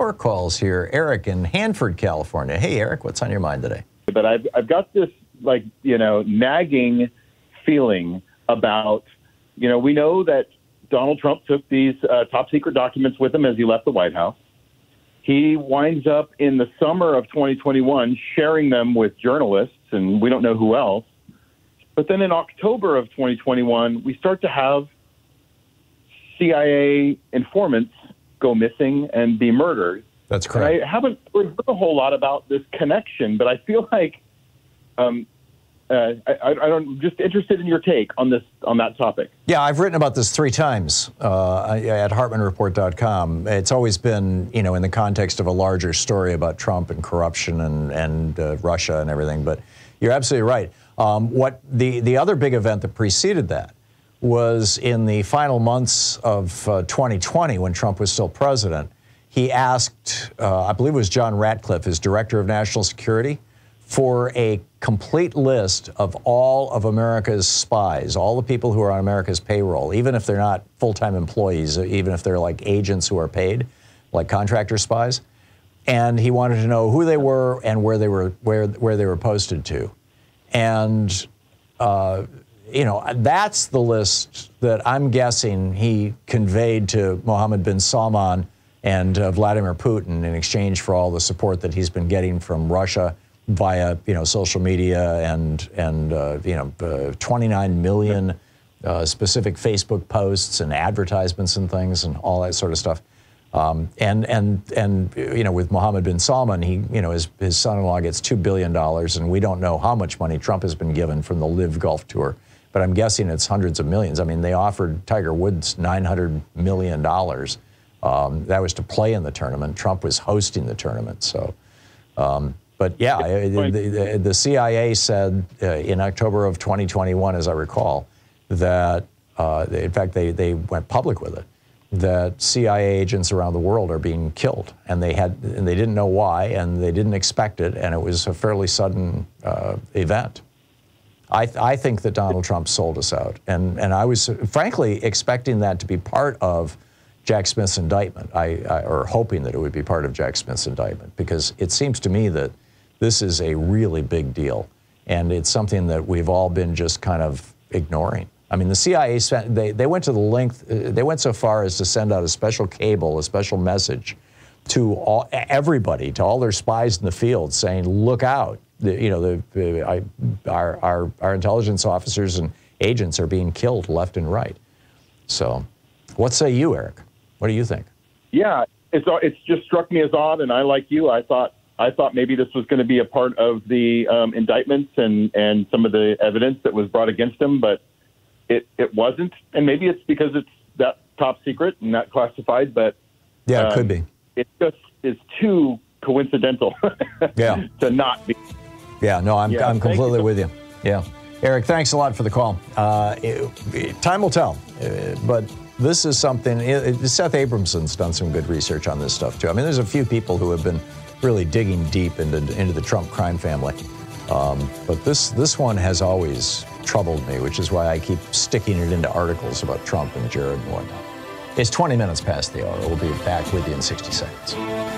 your calls here. Eric in Hanford, California. Hey, Eric, what's on your mind today? But I've got this, like, you know, nagging feeling about, you know, we know that Donald Trump took these top secret documents with him as he left the White House. He winds up in the summer of 2021 sharing them with journalists, and we don't know who else. But then in October of 2021, we start to have CIA informants go missing and be murdered. That's correct. And I haven't heard a whole lot about this connection, but I feel like I'm just interested in your take on this, on that topic. Yeah, I've written about this 3 times at HartmannReport.com. It's always been, you know, in the context of a larger story about Trump and corruption and Russia and everything. But you're absolutely right. What the other big event that preceded that was in the final months of 2020, when Trump was still president. He asked, I believe it was John Ratcliffe, his director of national security, for a complete list of all of America's spies, all the people who are on America's payroll, even if they're not full-time employees, even if they're like agents who are paid, like contractor spies. And he wanted to know who they were and where they were posted to. And you know, that's the list that I'm guessing he conveyed to Mohammed bin Salman and Vladimir Putin in exchange for all the support that he's been getting from Russia via, you know, social media and you know, 29 million specific Facebook posts and advertisements and things and all that sort of stuff. And you know, with Mohammed bin Salman, he, you know, his son-in-law gets $2 billion, and we don't know how much money Trump has been given from the Live Golf Tour, but I'm guessing it's hundreds of millions. I mean, they offered Tiger Woods $900 million. That was to play in the tournament. Trump was hosting the tournament. So, but yeah, the CIA said in October of 2021, as I recall, that in fact, they went public with it, that CIA agents around the world are being killed, and they didn't know why, and they didn't expect it, and it was a fairly sudden event. I think that Donald Trump sold us out, and I was frankly expecting that to be part of Jack Smith's indictment, or hoping that it would be part of Jack Smith's indictment, because it seems to me that this is a really big deal, and it's something that we've all been just kind of ignoring. I mean, the CIA they went to the length, they went so far as to send out a special cable, a special message to everybody, to all their spies in the field, saying, look out, you know, our intelligence officers and agents are being killed left and right. So what say you, Eric? What do you think? Yeah, it's just struck me as odd, and I, like you, I thought maybe this was going to be a part of the indictments and some of the evidence that was brought against him, but It wasn't, and maybe it's because it's that top secret and not classified, but yeah, it could be. It just is too coincidental. Yeah, to not be. Yeah, no, I'm completely with you. Yeah, Eric, thanks a lot for the call. Time will tell, but this is something. Seth Abramson's done some good research on this stuff too. I mean, there's a few people who have been really digging deep into the Trump crime family. But this one has always troubled me, which is why I keep sticking it into articles about Trump and Jared and whatnot. It's 20 minutes past the hour. We'll be back with you in 60 seconds.